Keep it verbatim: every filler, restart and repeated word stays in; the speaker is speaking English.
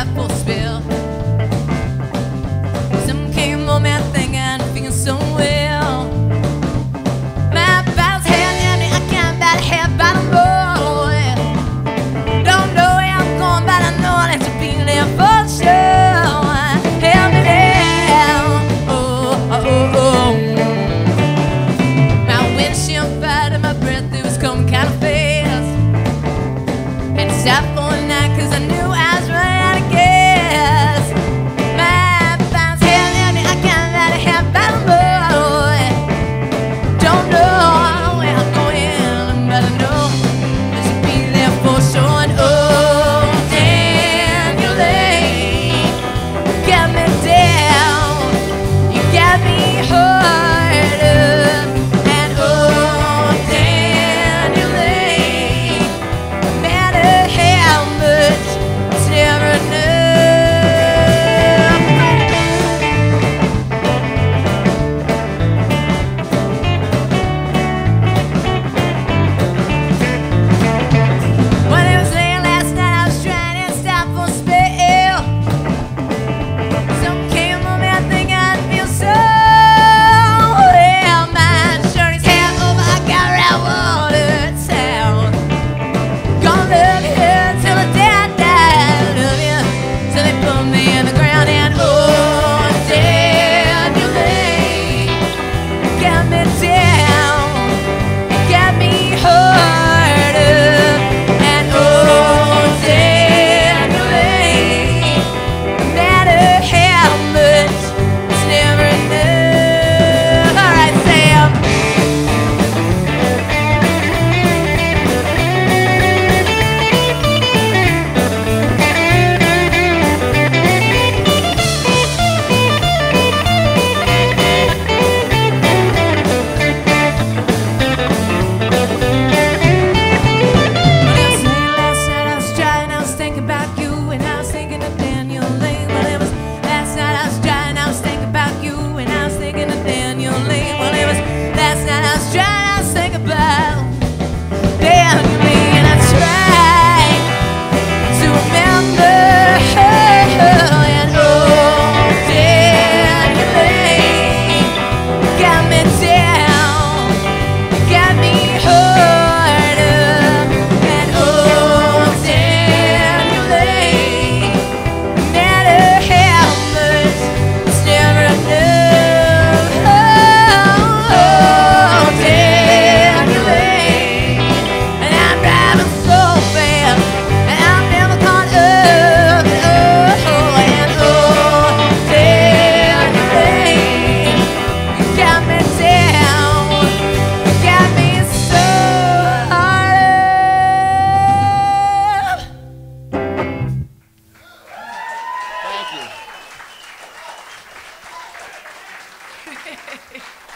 apple spill. Some came home and think I'm feeling so well. My pals had and I can't bat head by the boy. Don't know where I'm going, but I know I'll have to be there for sure. Thank you.